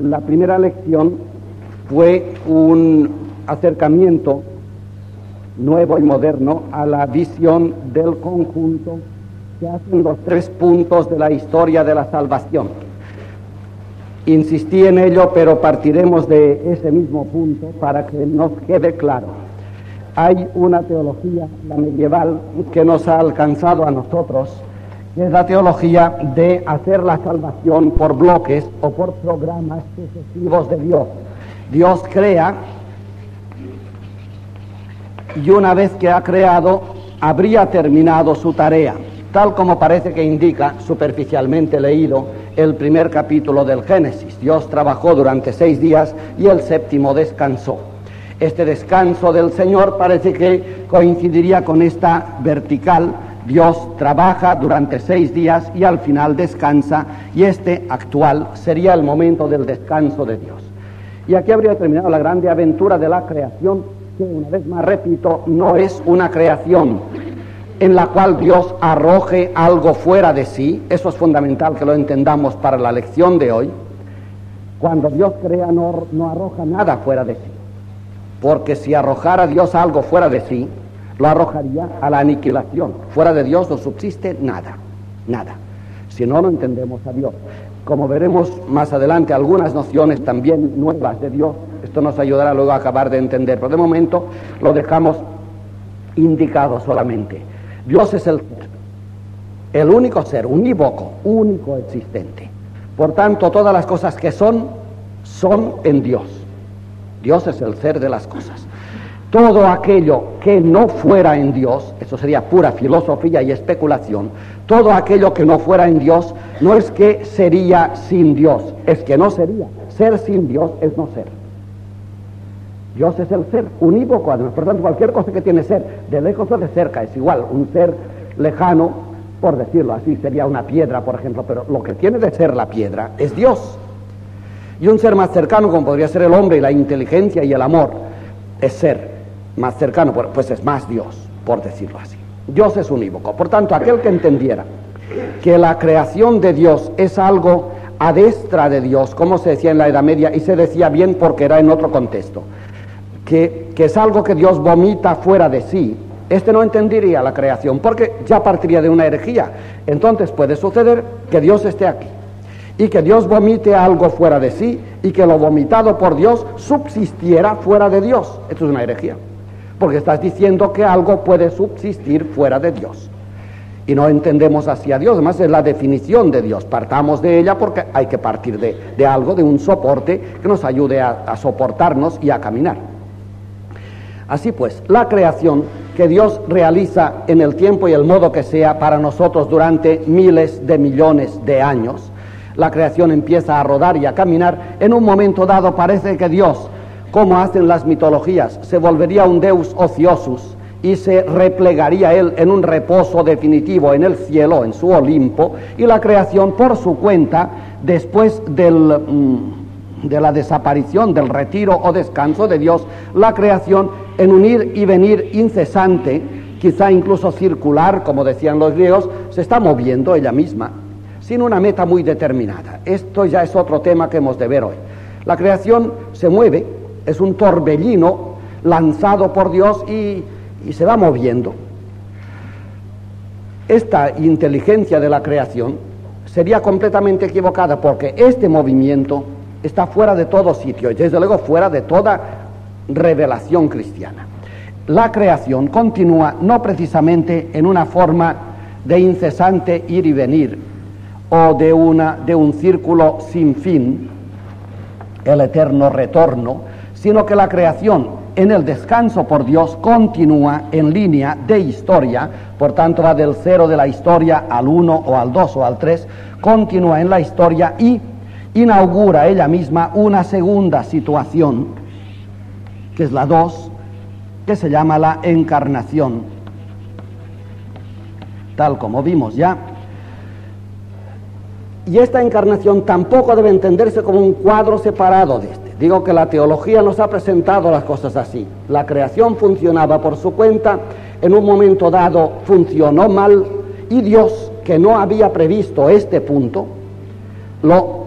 La primera lección fue un acercamiento nuevo y moderno a la visión del conjunto que hacen los tres puntos de la historia de la salvación. Insistí en ello, pero partiremos de ese mismo punto para que nos quede claro. Hay una teología, la medieval, que nos ha alcanzado a nosotros, que es la teología de hacer la salvación por bloques o por programas sucesivos de Dios. Dios crea, y una vez que ha creado, habría terminado su tarea, tal como parece que indica, superficialmente leído, el primer capítulo del Génesis. Dios trabajó durante 6 días y el séptimo descansó. Este descanso del Señor parece que coincidiría con esta vertical. Dios trabaja durante 6 días y al final descansa, y este actual sería el momento del descanso de Dios. Y aquí habría terminado la grande aventura de la creación, que una vez más repito, no es una creación en la cual Dios arroje algo fuera de sí. Eso es fundamental que lo entendamos para la lección de hoy. Cuando Dios crea no arroja nada fuera de sí. Porque si arrojara Dios algo fuera de sí, lo arrojaría a la aniquilación. Fuera de Dios no subsiste nada, nada. Si no, no entendemos a Dios. Como veremos más adelante, algunas nociones también nuevas de Dios. Esto nos ayudará luego a acabar de entender, pero de momento lo dejamos indicado solamente. Dios es el ser, el único ser, unívoco, único existente. Por tanto, todas las cosas que son en Dios. Dios es el ser de las cosas. Todo aquello que no fuera en Dios, eso sería pura filosofía y especulación, todo aquello que no fuera en Dios no es que sería sin Dios, es que no sería. Ser sin Dios es no ser. Dios es el ser, unívoco además. Por tanto, cualquier cosa que tiene ser, de lejos o de cerca, es igual. Un ser lejano, por decirlo así, sería una piedra, por ejemplo, pero lo que tiene de ser la piedra es Dios. Y un ser más cercano, como podría ser el hombre y la inteligencia y el amor, es ser más cercano, pues es más Dios, por decirlo así. Dios es unívoco. Por tanto, aquel que entendiera que la creación de Dios es algo a diestra de Dios, como se decía en la Edad Media, y se decía bien porque era en otro contexto, que es algo que Dios vomita fuera de sí, este no entendería la creación, porque ya partiría de una herejía. Entonces puede suceder que Dios esté aquí, y que Dios vomite algo fuera de sí, y que lo vomitado por Dios subsistiera fuera de Dios. Esto es una herejía, porque estás diciendo que algo puede subsistir fuera de Dios. Y no entendemos así a Dios. Además, es la definición de Dios. Partamos de ella porque hay que partir de algo, de un soporte que nos ayude a soportarnos y a caminar. Así pues, la creación que Dios realiza en el tiempo y el modo que sea para nosotros durante miles de millones de años, la creación empieza a rodar y a caminar. En un momento dado parece que Dios, como hacen las mitologías, se volvería un Deus ociosus y se replegaría él en un reposo definitivo en el cielo, en su Olimpo, y la creación por su cuenta, después de la desaparición, del retiro o descanso de Dios, la creación en un ir y venir incesante, quizá incluso circular, como decían los griegos, se está moviendo ella misma, sin una meta muy determinada. Esto ya es otro tema que hemos de ver hoy. La creación se mueve, es un torbellino lanzado por Dios y se va moviendo. Esta inteligencia de la creación sería completamente equivocada, porque este movimiento está fuera de todo sitio y desde luego fuera de toda revelación cristiana. La creación continúa no precisamente en una forma de incesante ir y venir, o de un círculo sin fin, el eterno retorno, sino que la creación en el descanso por Dios continúa en línea de historia. Por tanto, va del 0 de la historia al 1 o al 2 o al 3, continúa en la historia y inaugura ella misma una segunda situación, que es la 2, que se llama la encarnación, tal como vimos ya. Y esta encarnación tampoco debe entenderse como un cuadro separado de este. Digo que la teología nos ha presentado las cosas así. La creación funcionaba por su cuenta, en un momento dado funcionó mal, y Dios, que no había previsto este punto, lo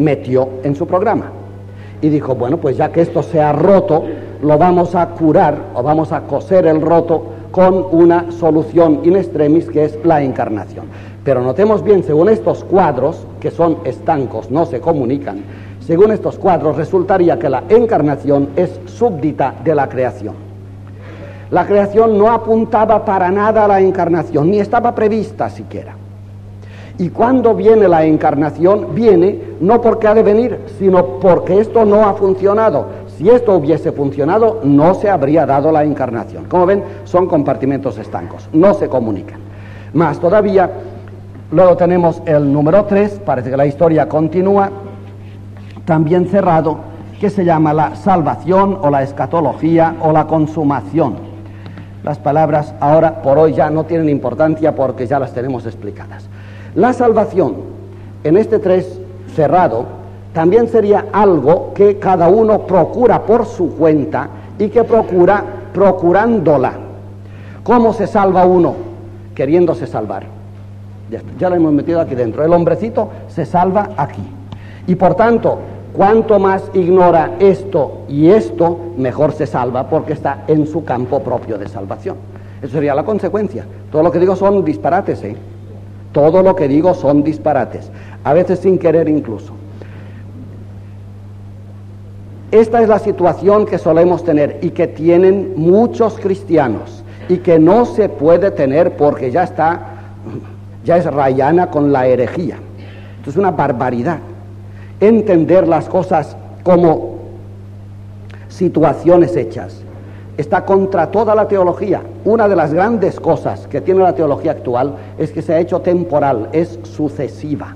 metió en su programa. Y dijo, bueno, pues ya que esto se ha roto, lo vamos a curar o vamos a coser el roto con una solución in extremis que es la encarnación. Pero notemos bien, según estos cuadros, que son estancos, no se comunican, según estos cuadros resultaría que la encarnación es súbdita de la creación. La creación no apuntaba para nada a la encarnación, ni estaba prevista siquiera. Y cuando viene la encarnación, viene no porque ha de venir, sino porque esto no ha funcionado. Si esto hubiese funcionado, no se habría dado la encarnación. Como ven, son compartimentos estancos, no se comunican. Más todavía, luego tenemos el número 3, parece que la historia continúa, también cerrado, que se llama la salvación o la escatología o la consumación. Las palabras ahora por hoy ya no tienen importancia porque ya las tenemos explicadas. La salvación, en este 3 cerrado, también sería algo que cada uno procura por su cuenta y que procura procurándola. ¿Cómo se salva uno? Queriéndose salvar. Ya lo hemos metido aquí dentro. El hombrecito se salva aquí. Y por tanto, cuanto más ignora esto y esto, mejor se salva porque está en su campo propio de salvación. Eso sería la consecuencia. Todo lo que digo son disparates, ¿eh? Todo lo que digo son disparates, a veces sin querer incluso. Esta es la situación que solemos tener y que tienen muchos cristianos y que no se puede tener porque ya es rayana con la herejía. Esto es una barbaridad. Entender las cosas como situaciones hechas está contra toda la teología. Una de las grandes cosas que tiene la teología actual es que se ha hecho temporal, es sucesiva.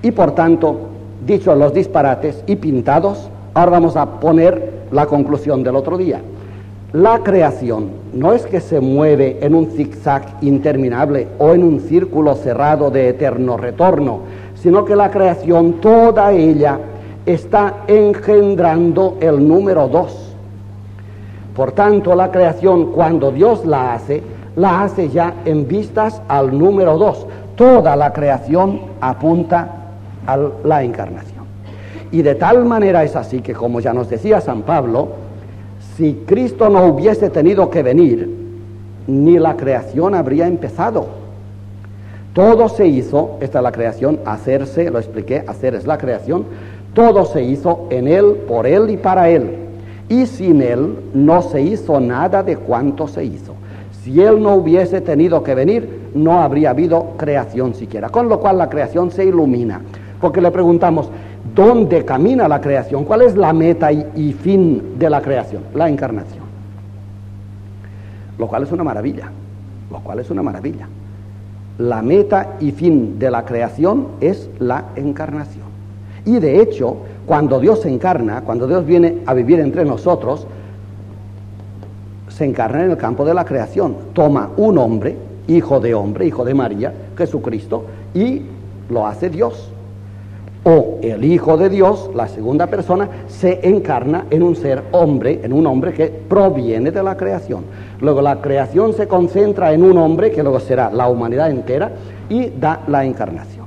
Y por tanto, dicho los disparates y pintados, ahora vamos a poner la conclusión del otro día. La creación no es que se mueve en un zigzag interminable o en un círculo cerrado de eterno retorno, sino que la creación, toda ella, está engendrando el número 2. Por tanto, la creación, cuando Dios la hace ya en vistas al número 2. Toda la creación apunta a la encarnación. Y de tal manera es así que, como ya nos decía San Pablo, si Cristo no hubiese tenido que venir, ni la creación habría empezado. Todo se hizo, esta es la creación, hacerse, lo expliqué, hacer es la creación, todo se hizo en Él, por Él y para Él. Y sin Él no se hizo nada de cuanto se hizo. Si Él no hubiese tenido que venir, no habría habido creación siquiera. Con lo cual la creación se ilumina. Porque le preguntamos, ¿dónde camina la creación? ¿Cuál es la meta y fin de la creación? La encarnación. Lo cual es una maravilla. Lo cual es una maravilla. La meta y fin de la creación es la encarnación. Y de hecho, cuando Dios se encarna, cuando Dios viene a vivir entre nosotros, se encarna en el campo de la creación. Toma un hombre, hijo de María, Jesucristo, y lo hace Dios. O el Hijo de Dios, la segunda persona, se encarna en un ser hombre, en un hombre que proviene de la creación. Luego la creación se concentra en un hombre, que luego será la humanidad entera, y da la encarnación.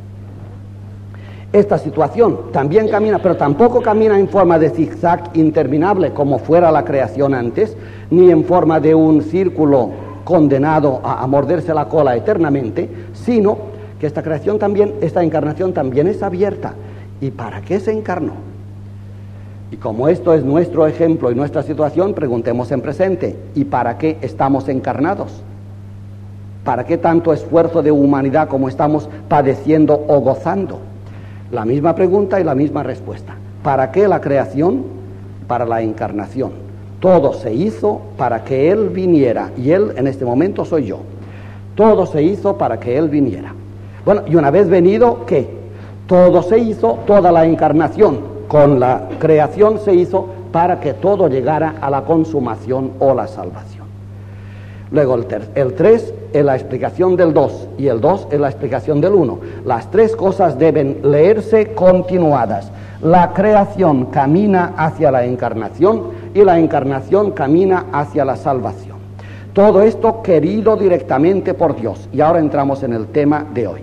Esta situación también camina, pero tampoco camina en forma de zigzag interminable, como fuera la creación antes, ni en forma de un círculo condenado a morderse la cola eternamente, sino que esta creación también, esta encarnación también es abierta. ¿Y para qué se encarnó? Y como esto es nuestro ejemplo y nuestra situación, preguntemos en presente, ¿y para qué estamos encarnados? ¿Para qué tanto esfuerzo de humanidad como estamos padeciendo o gozando? La misma pregunta y la misma respuesta. ¿Para qué la creación? Para la encarnación. Todo se hizo para que Él viniera. Y Él, en este momento, soy yo. Todo se hizo para que Él viniera. Bueno, y una vez venido, ¿qué? Todo se hizo, toda la encarnación con la creación se hizo para que todo llegara a la consumación o la salvación. Luego el 3 es la explicación del 2 y el 2 es la explicación del 1. Las tres cosas deben leerse continuadas. La creación camina hacia la encarnación y la encarnación camina hacia la salvación. Todo esto querido directamente por Dios. Y ahora entramos en el tema de hoy.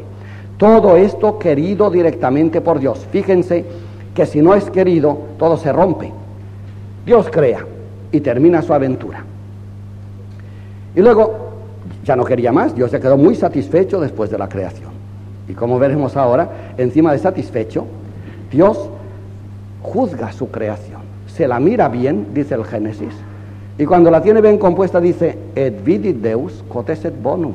Todo esto querido directamente por Dios. Fíjense que si no es querido, todo se rompe. Dios crea y termina su aventura. Y luego, ya no quería más, Dios se quedó muy satisfecho después de la creación. Y como veremos ahora, encima de satisfecho, Dios juzga su creación. Se la mira bien, dice el Génesis. Y cuando la tiene bien compuesta dice, et vidit Deus cotes et bonum.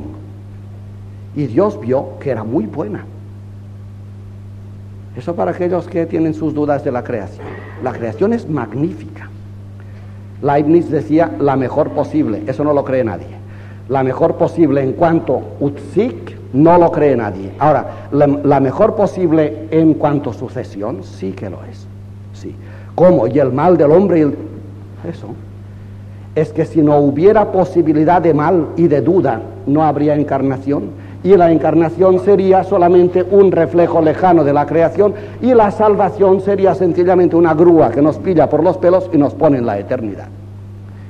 Y Dios vio que era muy buena. Eso para aquellos que tienen sus dudas de la creación. La creación es magnífica. Leibniz decía, la mejor posible. Eso no lo cree nadie. La mejor posible en cuanto utzik, no lo cree nadie. Ahora, la mejor posible en cuanto sucesión, sí que lo es. Sí. ¿Cómo? Y el mal del hombre y el... Eso. Es que si no hubiera posibilidad de mal y de duda, no habría encarnación. Y la encarnación sería solamente un reflejo lejano de la creación, y la salvación sería sencillamente una grúa que nos pilla por los pelos y nos pone en la eternidad.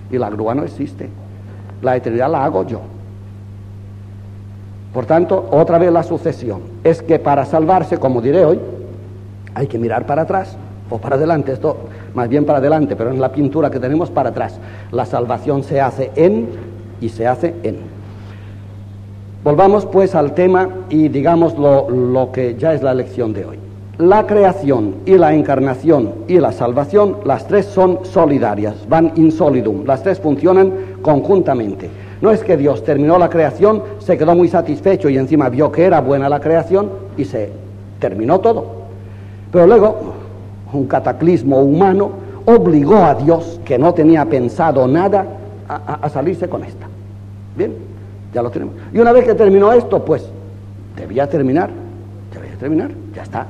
Y la grúa no existe. La eternidad la hago yo. Por tanto, otra vez la sucesión. Es que para salvarse, como diré hoy, hay que mirar para atrás o para adelante. Esto, más bien para adelante, pero en la pintura que tenemos para atrás. La salvación se hace en y se hace en. Volvamos pues al tema y digamos lo que ya es la lección de hoy. La creación y la encarnación y la salvación, las tres son solidarias, van in solidum, las tres funcionan conjuntamente. No es que Dios terminó la creación, se quedó muy satisfecho y encima vio que era buena la creación y se terminó todo. Pero luego, un cataclismo humano obligó a Dios, que no tenía pensado nada, a salirse con esta. Bien. Ya lo tenemos. Y una vez que terminó esto, pues, debía terminar, ya está.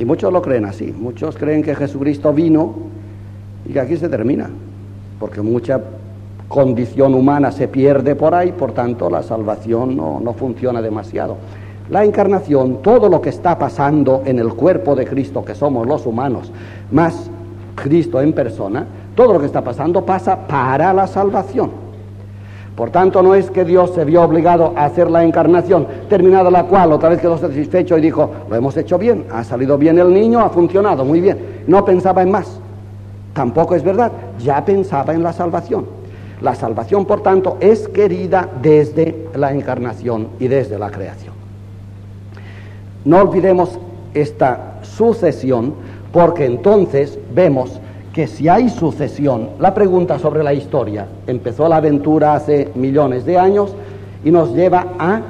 Y muchos lo creen así, muchos creen que Jesucristo vino y que aquí se termina, porque mucha condición humana se pierde por ahí, por tanto la salvación no funciona demasiado. La encarnación, todo lo que está pasando en el cuerpo de Cristo, que somos los humanos, más Cristo en persona, todo lo que está pasando pasa para la salvación. Por tanto, no es que Dios se vio obligado a hacer la encarnación, terminada la cual otra vez quedó satisfecho y dijo, lo hemos hecho bien, ha salido bien el niño, ha funcionado muy bien. No pensaba en más. Tampoco es verdad, ya pensaba en la salvación. La salvación, por tanto, es querida desde la encarnación y desde la creación. No olvidemos esta sucesión, porque entonces vemos que si hay sucesión, la pregunta sobre la historia, empezó la aventura hace millones de años y nos lleva a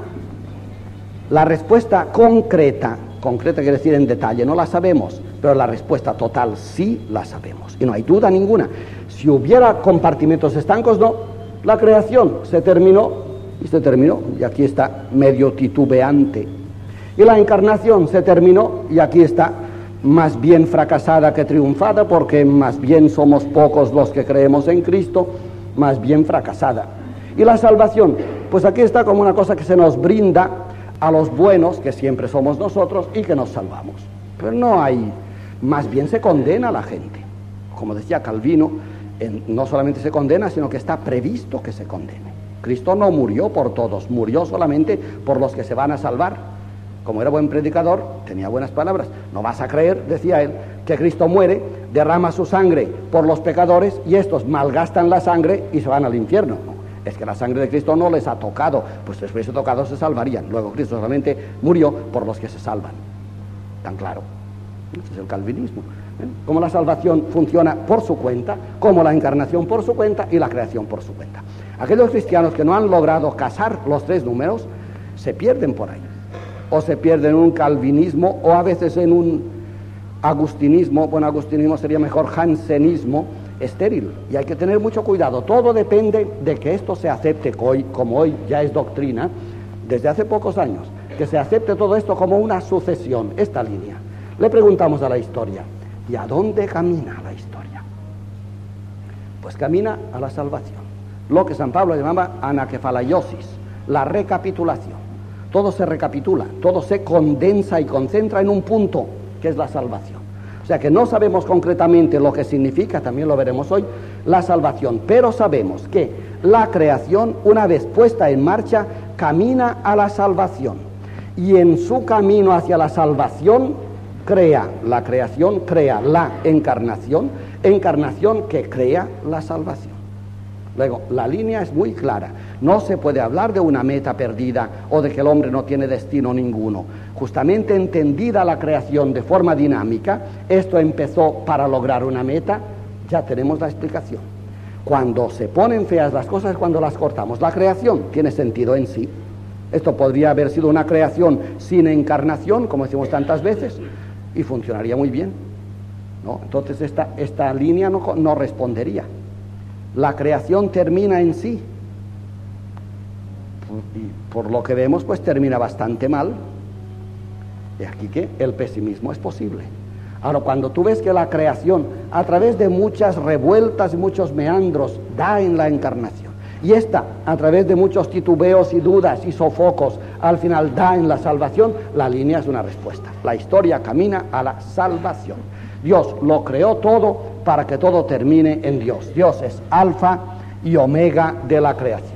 la respuesta concreta quiere decir en detalle, no la sabemos, pero la respuesta total sí la sabemos, y no hay duda ninguna. Si hubiera compartimentos estancos, no, la creación se terminó, y aquí está medio titubeante, y la encarnación se terminó, y aquí está más bien fracasada que triunfada, porque más bien somos pocos los que creemos en Cristo, más bien fracasada. Y la salvación, pues aquí está como una cosa que se nos brinda a los buenos, que siempre somos nosotros, y que nos salvamos. Pero no hay, más bien se condena a la gente. Como decía Calvino, no solamente se condena, sino que está previsto que se condene. Cristo no murió por todos, murió solamente por los que se van a salvar. Como era buen predicador, tenía buenas palabras. No vas a creer, decía él, que Cristo muere, derrama su sangre por los pecadores y estos malgastan la sangre y se van al infierno. No, es que la sangre de Cristo no les ha tocado, pues si les hubiese tocado se salvarían. Luego Cristo solamente murió por los que se salvan. Tan claro. Ese es el calvinismo. Como la salvación funciona por su cuenta, como la encarnación por su cuenta y la creación por su cuenta. Aquellos cristianos que no han logrado casar los tres números se pierden por ahí. O se pierde en un calvinismo, o a veces en un agustinismo, bueno, agustinismo sería mejor, jansenismo estéril. Y hay que tener mucho cuidado. Todo depende de que esto se acepte, como hoy ya es doctrina, desde hace pocos años, que se acepte todo esto como una sucesión, esta línea. Le preguntamos a la historia, ¿y a dónde camina la historia? Pues camina a la salvación, lo que San Pablo llamaba anakefalaiosis, la recapitulación. Todo se recapitula, todo se condensa y concentra en un punto, que es la salvación. O sea que no sabemos concretamente lo que significa, también lo veremos hoy, la salvación. Pero sabemos que la creación, una vez puesta en marcha, camina a la salvación. y en su camino hacia la salvación crea la creación, crea la encarnación, encarnación que crea la salvación. Luego, la línea es muy clara. No se puede hablar de una meta perdida o de que el hombre no tiene destino ninguno. Justamente entendida la creación de forma dinámica, esto empezó para lograr una meta, ya tenemos la explicación. Cuando se ponen feas las cosas es cuando las cortamos. La creación tiene sentido en sí. Esto podría haber sido una creación sin encarnación, como decimos tantas veces, y funcionaría muy bien, ¿no? Entonces esta línea no respondería. La creación termina en sí, y por lo que vemos pues termina bastante mal. Y aquí que el pesimismo es posible. Ahora, cuando tú ves que la creación, a través de muchas revueltas y muchos meandros, da en la encarnación, y esta, a través de muchos titubeos y dudas y sofocos, al final da en la salvación, la línea es una respuesta. La historia camina a la salvación. Dios lo creó todo para que todo termine en Dios. Dios es alfa y omega de la creación.